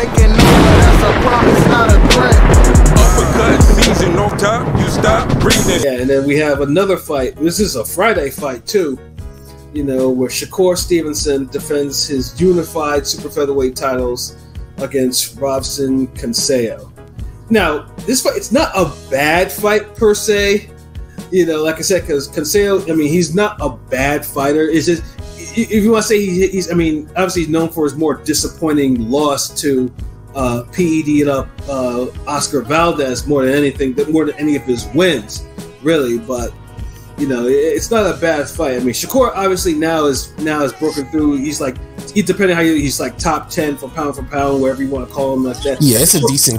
taking over, that's a promise, not a threat. Uppercut season, no time, you stop breathing. Yeah, and then we have another fight. This is a Friday fight, too. You know, where Shakur Stevenson defends his unified super featherweight titles against Robson Conceicao. Now, this fight, it's not a bad fight per se. You know, like I said, because Conceicao, I mean, he's not a bad fighter. It's just, if you want to say he's, I mean, obviously he's known for his more disappointing loss to PED'd up Oscar Valdez more than anything, more than any of his wins, really. But, you know, it's not a bad fight. I mean, Shakur obviously now is broken through. He's like, depending how you, he's like top 10 for pound, wherever you want to call him, like that. Yeah, it's a decent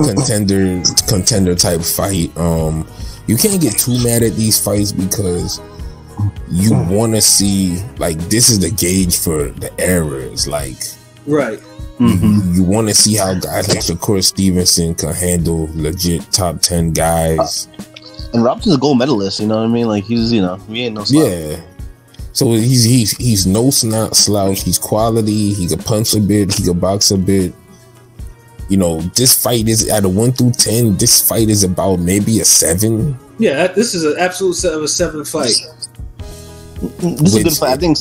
contender type fight. You can't get too mad at these fights because you want to see, like, this is the gauge for the errors, like, right. You want to see how guys like Shakur Stevenson can handle legit top 10 guys. And Robson's a gold medalist, you know what I mean? Like, he's, you know, he ain't no slouch. Yeah. So he's no slouch. He's quality. He can punch a bit. He can box a bit. You know, this fight is at a 1 through 10. This fight is about maybe a 7. Yeah, this is an absolute set of a 7 fight. This is a good fight. I think.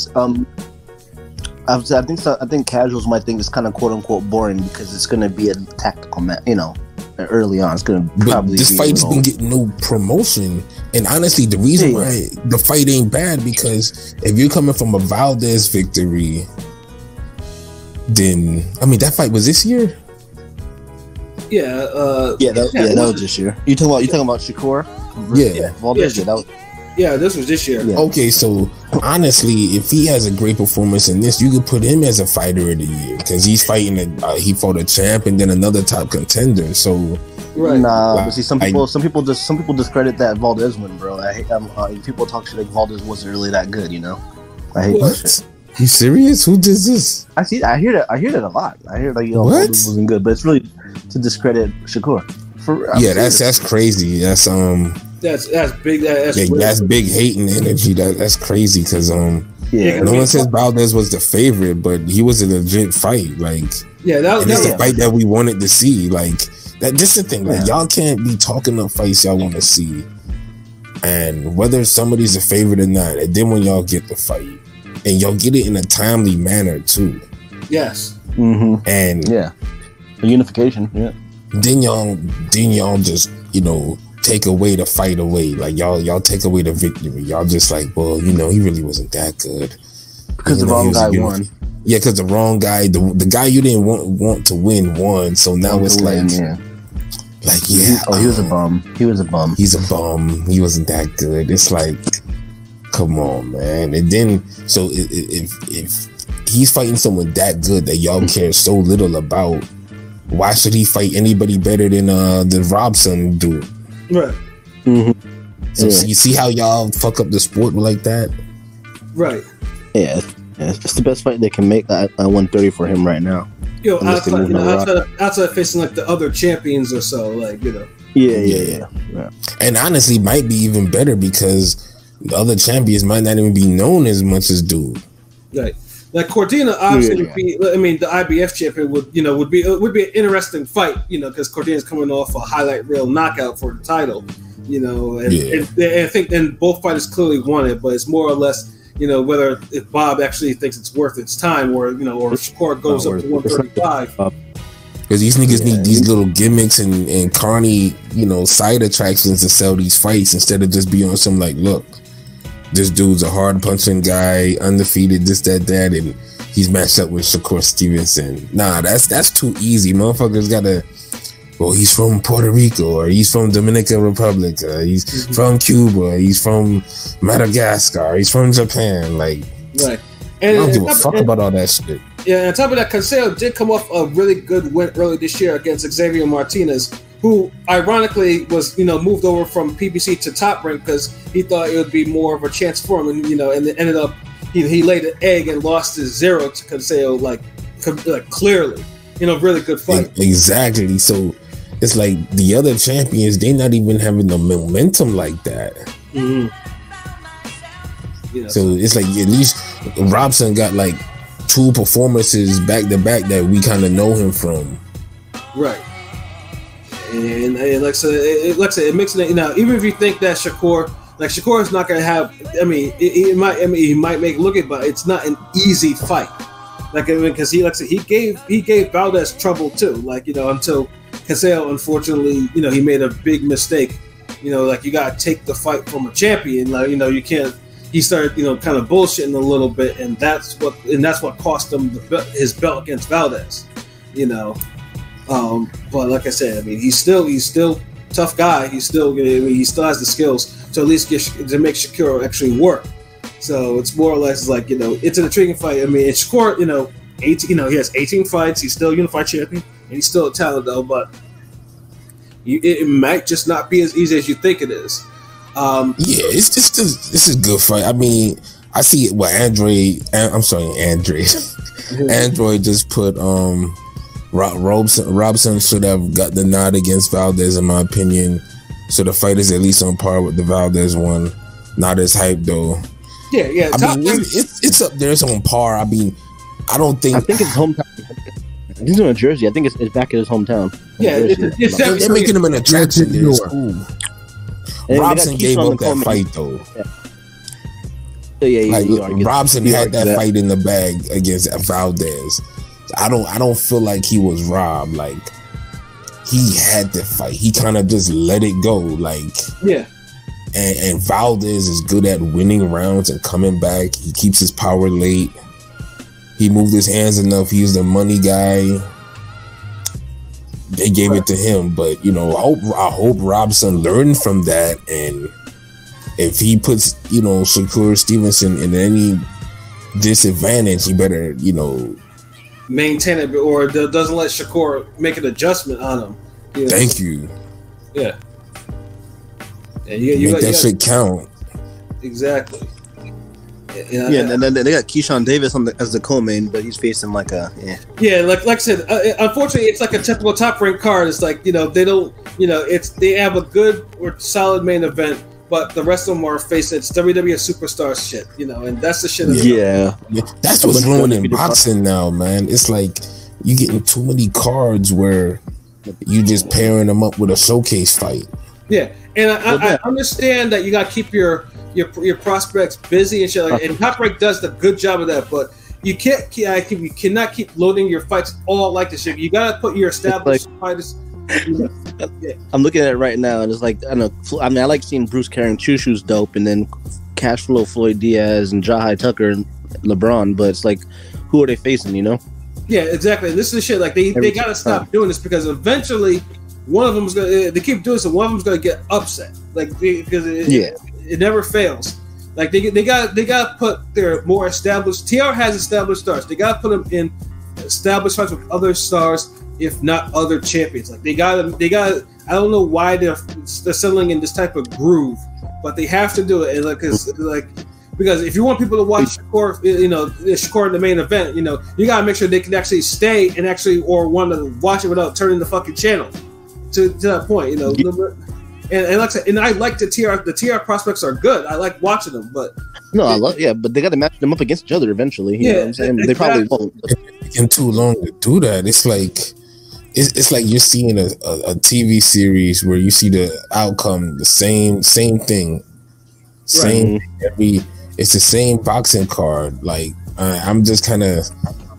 I think casuals might think it's kind of quote unquote boring because it's going to be a tactical match. You know, early on, it's going to probably. This fight's been getting no promotion, and honestly, the reason why the fight ain't bad because if you're coming from a Valdez victory, then I mean that fight was this year. Yeah, that was this year. You talking about Shakur? Yeah, Valdez. Yeah, this was this year. Yeah. Okay, so honestly, if he has a great performance in this, you could put him as a fighter of the year because he's fighting. He fought a champ and then another top contender. So, right? Nah, but see, some people discredit that Valdez win, bro. I hate people talk shit like Valdez wasn't really that good, you know. I hate that shit. You serious? Who does this? I hear that a lot. I hear like, yo, Valdez wasn't good, but it's really to discredit Shakur. That's crazy. That's big. That's big hating energy. That's crazy because no one says Valdez was the favorite, but he was a legit fight. Like it's the fight that we wanted to see. Like that. This is the thing. Like y'all can't be talking up fights y'all want to see, and whether somebody's a favorite or not. And then when y'all get the fight, and y'all get it in a timely manner too. Yes. Mm-hmm. And unification. Yeah. Then y'all just take away the fight away, like y'all take away the victory. Y'all just like, well, he really wasn't that good because the wrong guy won. Yeah, because the wrong guy, the guy you didn't want to win won. So now it's like, he was a bum. He's a bum. He wasn't that good. It's like, come on, man. And then so if he's fighting someone that good that y'all care so little about, why should he fight anybody better than the Robson dude? Right. Mm-hmm. So you see how y'all fuck up the sport like that? Right. Yeah, it's just the best fight they can make at 130 for him right now. Yo, outside of facing like the other champions or so, like, Yeah. And honestly, might be even better because the other champions might not even be known as much as dude. Right. Like Cordina, obviously, would be. I mean, the IBF champion would be an interesting fight, because Cordina's coming off a highlight reel knockout for the title, and I think both fighters clearly want it, but it's more or less, whether if Bob actually thinks it's worth its time, or Shakur goes up to 135. Because these niggas need these little gimmicks and carny, side attractions to sell these fights instead of just being on some like, look, this dude's a hard punching guy, undefeated, this, that, and he's matched up with Shakur Stevenson. Nah, that's too easy. Motherfuckers gotta, well, he's from Puerto Rico, or he's from Dominican Republic, or he's from Cuba, or he's from Madagascar, or he's from Japan. Like, right. And I don't give a fuck about all that shit. Yeah, and on top of that, Conceicao did come off a really good win early this year against Xavier Martinez, who ironically was, moved over from PBC to Top Rank because he thought it would be more of a chance for him, and it ended up he laid an egg and lost his 0 to Conceicao, like clearly, really good fight. Exactly. So it's like the other champions, they not even having the momentum like that. So it's like at least Robson got like 2 performances back to back that we kind of know him from. Right. And like I said, it makes it now. Even if you think that Shakur is not going to have, I mean, he might make look it, but it's not an easy fight. Like, I mean, because he, like I said, he gave Valdez trouble too. Like, you know, until Conceicao, unfortunately, you know, he made a big mistake. You know, like, you got to take the fight from a champion. Like, you know, you can't. He started, you know, kind of bullshitting a little bit, and that's what cost him his belt against Valdez. You know. But like I said, I mean, he's still tough guy. He still has the skills to at least make Shakur actually work. So it's more or less like, you know, it's an intriguing fight. I mean, it's Shakur, you know, 18, you know, he has 18 fights. He's still unified champion, and he's still a talent though. But it might just not be as easy as you think it is. Yeah, it's just this is a good fight. I mean, I see it. Well, Android just put Robson should have got the nod against Valdez, in my opinion. So the fight is at least on par with the Valdez one. Not as hype though. Yeah. I mean, it's up there. It's on par. I mean, I think it's hometown. He's in New Jersey. I think it's back in his hometown. Yeah, they're making him an attraction there. Robson gave up that fight though. Yeah. Like, Robson had that fight in the bag against Valdez. I don't feel like he was robbed. Like, he had the fight. He kind of just let it go. Like, yeah. And Valdez is good at winning rounds and coming back. He keeps his power late. He moved his hands enough. He's the money guy. They gave it to him. But, you know, I hope Robson learned from that. And if he puts, you know, Shakur Stevenson in any disadvantage, he better, you know, maintain it, or doesn't let Shakur make an adjustment on him. You know? Thank you. Yeah. And you make that shit count. Exactly. And then they got Keyshawn Davis as the co-main, but he's facing like a like I said, unfortunately, it's like a typical Top Rank card. It's like, you know, they don't, you know, it's, they have a good or solid main event, but the rest of them are facing, it's WWE superstar shit, you know, and that's the shit. Yeah. That's what's ruining boxing now, man. It's like you getting too many cards where you just pairing them up with a showcase fight. Yeah, and I understand that you got to keep your prospects busy and shit. Like, and Top Rank does a good job of that, but you can't. You cannot keep loading your fights all like this shit. You got to put your established fighters. I'm looking at it right now, and it's like, I know. I mean, I like seeing Bruce carrying Chushu's dope, and then Cash Flow, Floyd Diaz, and Jahai Tucker, and LeBron. But it's like, who are they facing? You know? Yeah, exactly. And this is the shit. Like, they got to stop doing this, because eventually one of them's gonna. They keep doing so. One of them's gonna get upset. Like, because it never fails. Like, they got to put their more established. TR has established stars. They got to put them in established fights with other stars, if not other champions. Like, they got. I don't know why they're settling in this type of groove, but they have to do it. And like, because if you want people to watch Shakur, you know, Shakur in the main event, you know, you gotta make sure they can actually stay and actually or want to watch it without turning the fucking channel. To that point, you know. And like I said, and I like the TR prospects are good. I like watching them, but but they got to match them up against each other eventually. You know what I'm saying? They probably won't. It's taking too long to do that. It's like it's like you're seeing a TV series where you see the outcome, the same thing, same every. It's the same boxing card. Like, I'm just kind of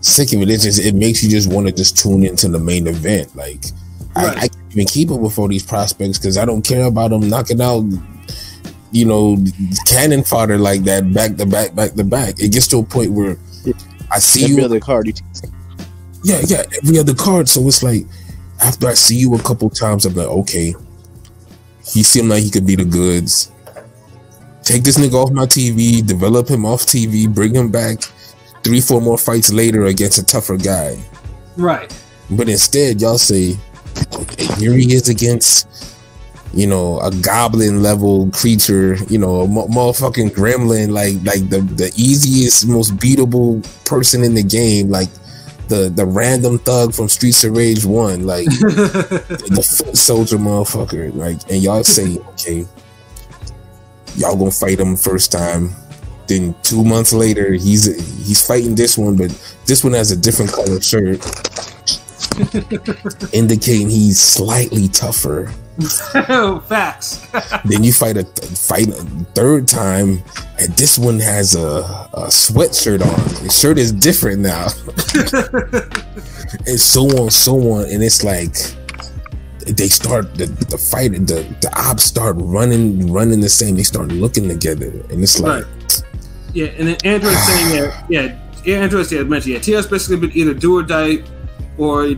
sick of it. It makes you just want to just tune into the main event, like. Right. I can't even keep up with all these prospects because I don't care about them knocking out, you know, cannon fodder like that back to back. It gets to a point where I see every other card. Yeah, every other card. So it's like, after I see you a couple times, I'm like, okay, he seemed like he could be the goods. Take this nigga off my TV, develop him off TV, bring him back 3-4 more fights later against a tougher guy. Right. But instead, y'all say, okay, here he is against, you know, a goblin level creature, you know, a motherfucking gremlin, like the easiest, most beatable person in the game, like the random thug from Streets of Rage 1, like the foot soldier motherfucker, like, and y'all say, okay, y'all gonna fight him first time, then 2 months later he's fighting this one, but this one has a different color shirt. indicating he's slightly tougher. Facts. Then you fight a third time, and this one has a sweatshirt on. The shirt is different now, and so on, so on. And it's like they start the fight. The ops start running the same. They start looking together, and it's like, right. Yeah. And then Andrew's saying that, yeah, Andrew had mentioned, yeah, TL's basically been either do or die or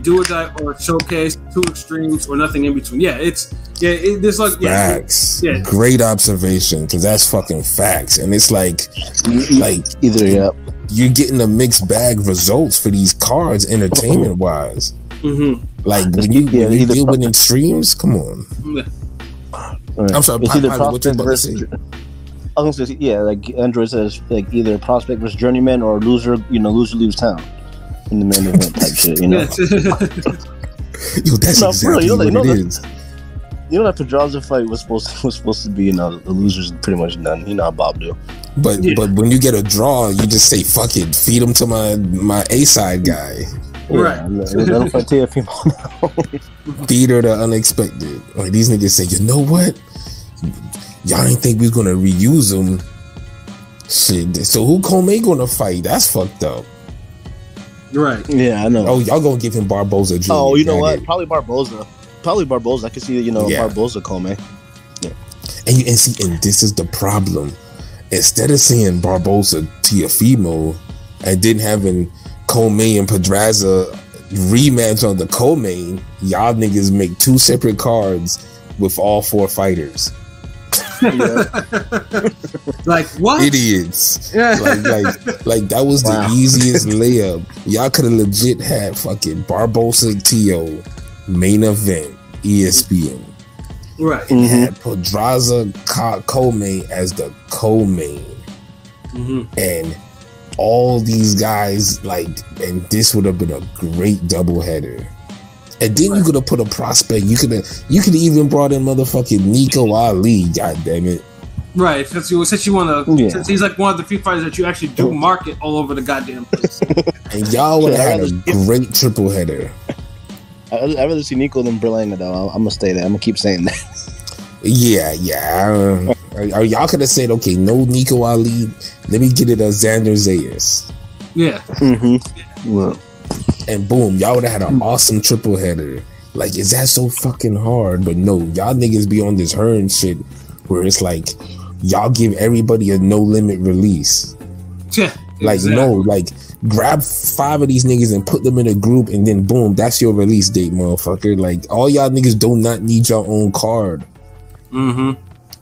showcase, two extremes or nothing in between. Yeah, there's like, yeah, facts. Yeah, great observation, because that's fucking facts. And it's like either you're getting a mixed bag results for these cards, entertainment wise. Mm-hmm. Like when you deal with extremes, come on. Yeah. Right. I'm sorry, what you about to say? I was gonna say, yeah, like Andrew says, like either prospect versus journeyman or loser, you know, loser leaves town in the main event type shit, you know. Yo, that's no, exactly really, what it is. You know that Pedraza fight was supposed to be, you know, the loser's pretty much done. You know how Bob do. But yeah. But when you get a draw, you just say fuck it, feed him to my A side guy. Right. That'll fight Teofimo. Theater to unexpected. Like these niggas say, you know what? Y'all didn't think we was gonna reuse him. Shit. So who Comey gonna fight? That's fucked up. Right. Yeah, I know. Oh, y'all gonna give him Barboza Jr. Oh, you know what? It. Probably Barboza. I can see, you know, yeah. Barboza Comey. Yeah. And see, and this is the problem. Instead of seeing Barboza Teofimo and then having Comey and Pedraza rematch on the co-main, y'all niggas make two separate cards with all four fighters. Yeah. Like what? Idiots. Yeah. Like that was the easiest layup. Y'all could have legit had fucking Barboza Tio main event ESPN. Right. And had Pedraza co-main as the co-main. And all these guys, like, and this would have been a great doubleheader. And then you could have put a prospect. You could have even brought in motherfucking Nico Ali. God damn it! Right, because since he's like one of the few fighters that you actually do market all over the goddamn place. And y'all would have had a great triple header. I'd rather see Nico than Berlanga, though. I'm gonna stay there. I'm gonna keep saying that. Yeah. Y'all could have said, okay, no Nico Ali. Let me get it a Xander Zayas. Yeah. Mm-hmm. Yeah. Well. And boom, y'all would have had an awesome triple header. Like, is that so fucking hard? But no, y'all niggas be on this Hearn shit where it's like y'all give everybody a no limit release. Yeah, like exactly. No, like grab 5 of these niggas and put them in a group, and then boom, that's your release date, motherfucker. Like all y'all niggas do not need your own card.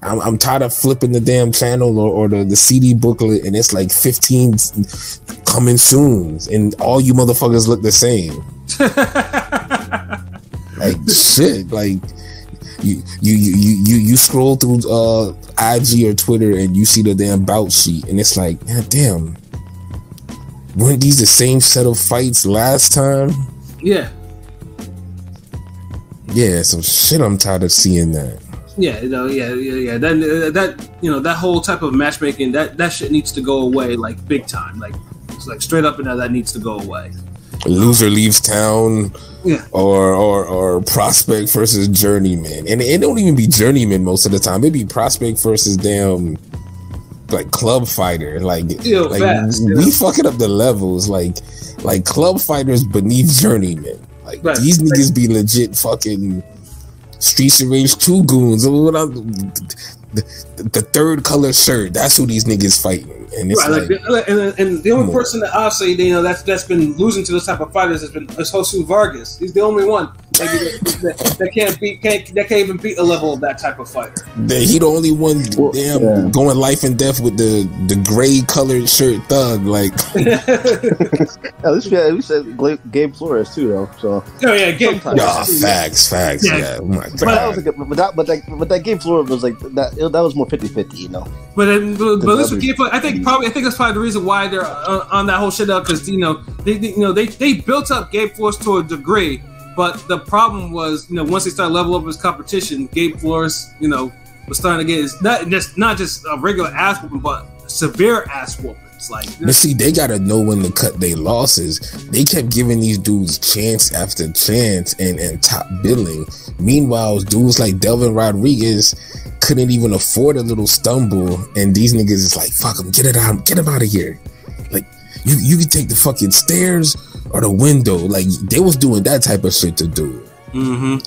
I'm tired of flipping the damn channel or the CD booklet, and it's like 15 coming soon, and all you motherfuckers look the same. Like shit, like you scroll through IG or Twitter and you see the damn bout sheet, and it's like, God damn, weren't these the same set of fights last time? Yeah, some shit. I'm tired of seeing that. Yeah. That you know, that whole type of matchmaking, that shit needs to go away, like big time. Like it's like straight up and down, that needs to go away. Loser leaves town, yeah. Or prospect versus journeyman, and it don't even be journeyman most of the time. It be prospect versus damn like club fighter. We fucking up the levels. Like club fighters beneath journeyman. Like right. These niggas be legit fucking. Streets Arrange 2 goons. The third color shirt. That's who these niggas fighting. And it's right, like and the only person that I'll say, you know, that's been losing to this type of fighters has been Jesus Vargas. He's the only one that can't even beat a level of that type of fighter. He the only one going life and death with the gray colored shirt thug. Like at least Gabe Flores too, though. So Gabe Flores. Facts. Yeah. Oh my God. But that Gabe Flores was like that. That was more 50-50, you know. But this was Gabe Flores. I think that's probably the reason why they're on that whole shit up, because they built up Gabe Flores to a degree. But the problem was, you know, once they started leveling up his competition, Gabe Flores, you know, was starting to get his not just a regular ass whooping, but a severe ass whooping. games. Like, but see, they gotta know when to cut their losses. They kept giving these dudes chance after chance and top billing. Meanwhile, dudes like Delvin Rodriguez couldn't even afford a little stumble, and these niggas is like, fuck him, get him out of here. Like, you can take the fucking stairs or the window. Like, they was doing that type of shit to do. Mm-hmm.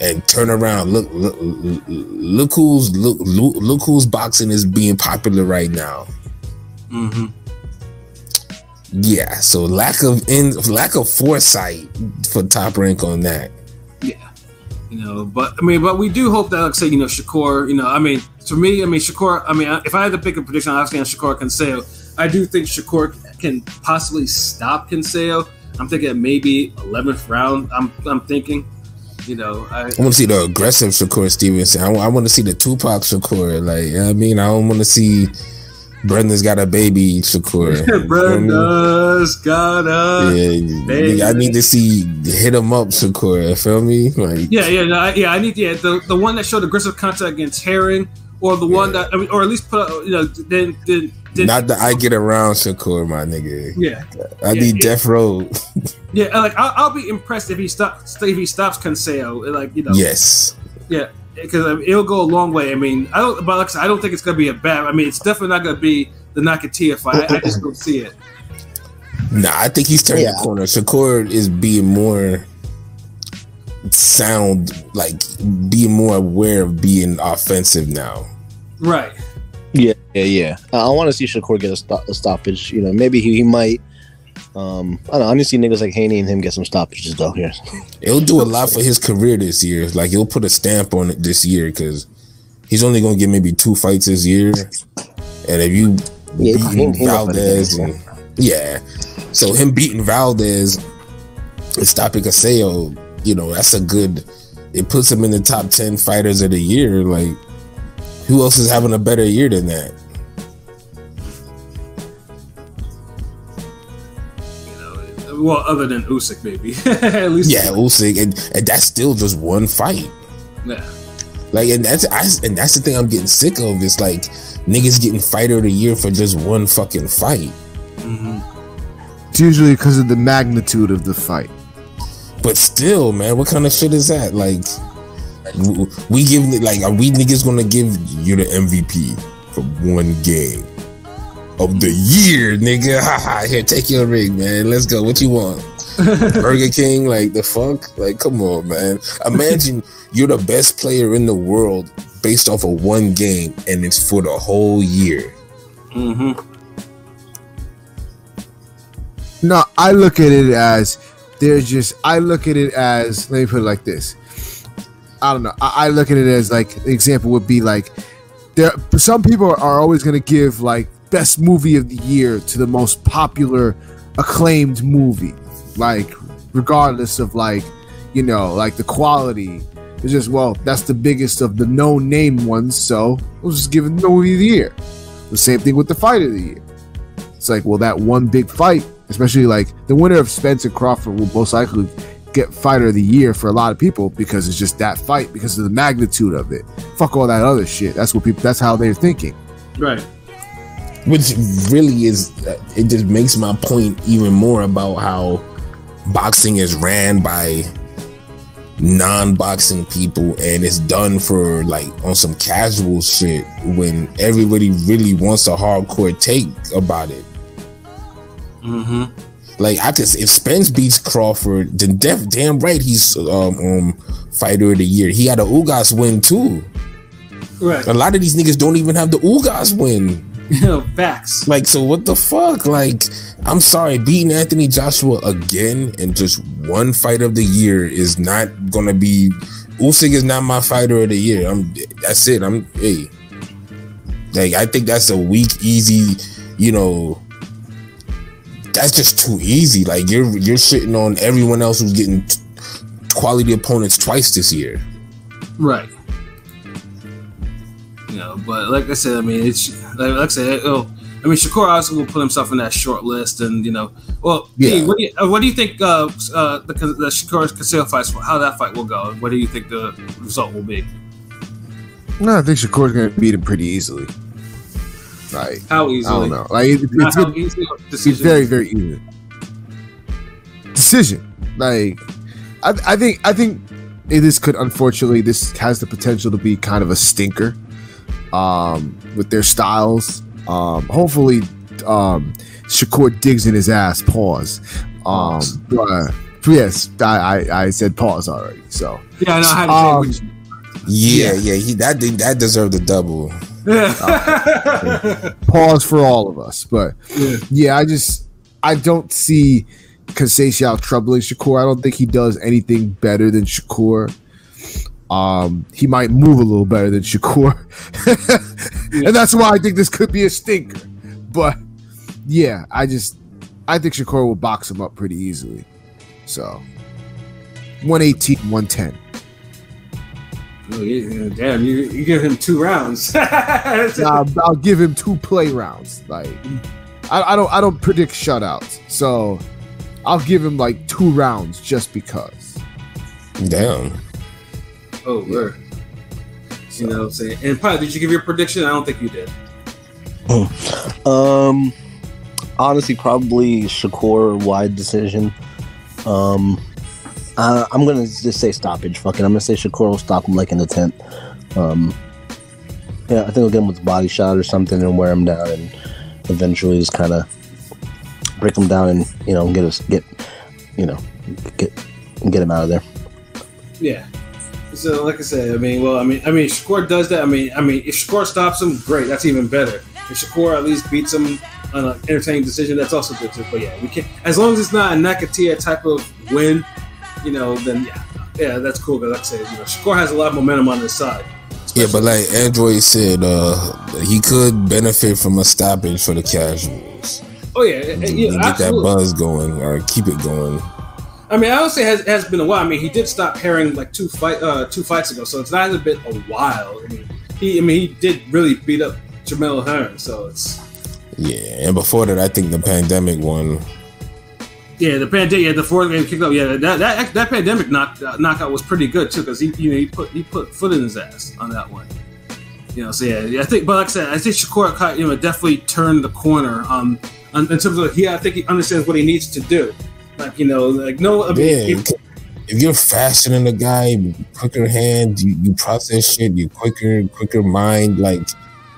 And turn around, look who's boxing is being popular right now. Mm-hmm. Yeah, so lack of foresight for Top Rank on that. Yeah, you know, but I mean, but we do hope that, like, say, you know, Shakur, you know, I mean, for me, I mean, Shakur, I mean, if I had to pick a prediction, obviously on Shakur Conceicao, I do think Shakur can possibly stop Conceicao. I'm thinking maybe 11th round. I'm thinking. You know, I want to see the aggressive Shakur Stevenson. I want to see the Tupac Shakur. Like, you know what I mean, I don't want to see Brenda's got a baby Shakur. Brenda's got a baby. I need to see hit him up Shakur. You feel me? Like, yeah. I need the one that showed aggressive contact against Heron, or the one that, I mean, or at least put up, you know, then not the I get around Shakur, my nigga. Yeah, I need Death Row. Yeah, like I'll be impressed if he stops Conceicao. Like, you know. Yes. Yeah, because I mean, it'll go a long way. I mean, I don't. But like I said, I don't think it's gonna be a bad. I mean, it's definitely not gonna be the Nakatia fight. I just don't see it. Nah, I think he's turning the corner. Shakur is being more sound, like being more aware of being offensive now. Right. Yeah. I want to see Shakur get a stoppage. You know, maybe he might. I don't know. I need to see niggas like Haney and him get some stoppages though. Here, it'll do a lot for his career this year. Like, he'll put a stamp on it this year because he's only gonna get maybe 2 fights this year. And if you beat Valdez, so him beating Valdez and stopping Conceicao, you know, that's a good. It puts him in the top 10 fighters of the year. Like, who else is having a better year than that? You know, well, other than Usyk, maybe. At least Usyk, and that's still just one fight. Yeah. Like, and that's the thing I'm getting sick of. It's like niggas getting fighter of the year for just one fucking fight. Mm-hmm. It's usually because of the magnitude of the fight. But still, man, what kind of shit is that? Like, we give, like, are we niggas gonna give you the MVP for one game of the year, nigga? Haha, here, take your ring, man. Let's go. What you want? Burger King? Like, the fuck? Like, come on, man. Imagine you're the best player in the world based off of one game, and it's for the whole year. Mm-hmm. No, I look at it as there's just. I look at it as. Let me put it like this. I don't know. I look at it as, like, an example would be like, there. Some people are always going to give, like, best movie of the year to the most popular, acclaimed movie, like, regardless of, like, you know, like the quality. It's just, well, that's the biggest of the no-name ones, so we'll just give it the movie of the year. The same thing with the fight of the year. It's like, well, that one big fight, especially like the winner of Spence and Crawford will most likely get fighter of the year for a lot of people because it's just that fight because of the magnitude of it. Fuck all that other shit. That's what people. That's how they're thinking, right? Which really is. It just makes my point even more about how boxing is ran by non-boxing people and it's done for like on some casual shit when everybody really wants a hardcore take about it. Mm-hmm. Like, I could, if Spence beats Crawford, then damn right he's fighter of the year. He had a Ugas win too. Right. A lot of these niggas don't even have the Ugas win. Facts. Like, so what the fuck? Like, I'm sorry, beating Anthony Joshua again in just one fight of the year is not gonna be. Usyk is not my fighter of the year. That's it. Hey. Like, I think that's a weak, easy. You know. That's just too easy. Like, you're shitting on everyone else who's getting quality opponents twice this year, right? You know, but like I said, I mean, it's like I said. Oh, I mean, Shakur also will put himself in that short list, and you know, well, hey, what do you think? The Shakur Conceicao fight, how that fight will go? What do you think the result will be? No, I think Shakur's going to beat him pretty easily. Like how easily? I don't know. Like it's very, very easy decision. Like I think this could, unfortunately, this has the potential to be kind of a stinker with their styles. Hopefully Shakur digs in his ass. Pause. But yes, I said pause already. So yeah, no, I had to say that deserved a double. Pause for all of us. But yeah, I don't see Conceicao troubling Shakur. I don't think he does anything better than Shakur. He might move a little better than Shakur. And that's why I think this could be a stinker. But yeah, I think Shakur will box him up pretty easily. So 118, 110. Oh, yeah, damn, you give him 2 rounds. I'll give him 2 play rounds. Like I don't predict shutouts, so I'll give him like 2 rounds just because. Damn. Oh, word. So. You know what I'm saying? And probably, did you give your prediction? I don't think you did. Honestly, probably Shakur wide decision. I'm gonna just say stoppage. Fucking, I'm gonna say Shakur will stop him like in the 10th. Yeah, I think he'll get him with a body shot or something and wear him down, and eventually just kind of break him down and get him out of there. Yeah. So like I said, I mean, if Shakur does that. I mean, if Shakur stops him, great. That's even better. If Shakur at least beats him on an entertaining decision, that's also good too. But yeah, we can, as long as it's not a Nakatia type of win. You know, then yeah, that's cool. But like I said, you know, Shakur has a lot of momentum on his side. Yeah, but like Android said, he could benefit from a stoppage for the casuals. Oh yeah, get that buzz going or keep it going. I mean, I would say has been a while. I mean, he did stop Herring like 2 fights ago, so it's not a bit a while. I mean, he did really beat up Jamil Hearn, so it's yeah. And before that, I think the pandemic one. Yeah, the pandemic. Yeah, the 4th game kicked up. Yeah, that pandemic knockout was pretty good too, because he put foot in his ass on that one. You know, so yeah, I think. But like I said, I think Shakur, definitely turned the corner. In terms of I think he understands what he needs to do. Like if you're faster than the guy, quicker hand, you process shit, you quicker mind. Like,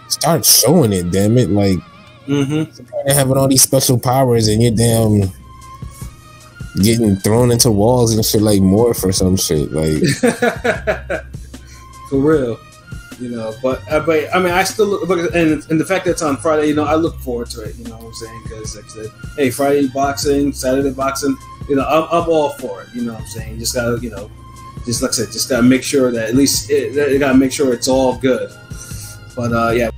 start showing it, damn it! Like, having all these special powers and you're damn. Getting thrown into walls and shit like Morph or some shit like for real, you know. But I mean, I still look and the fact that it's on Friday, you know, I look forward to it. You know what I'm saying? Because like I said, hey, Friday boxing, Saturday boxing, you know, I'm all for it. You know what I'm saying? Just gotta, you know, just like I said, just gotta make sure that at least they gotta make sure it's all good. But yeah,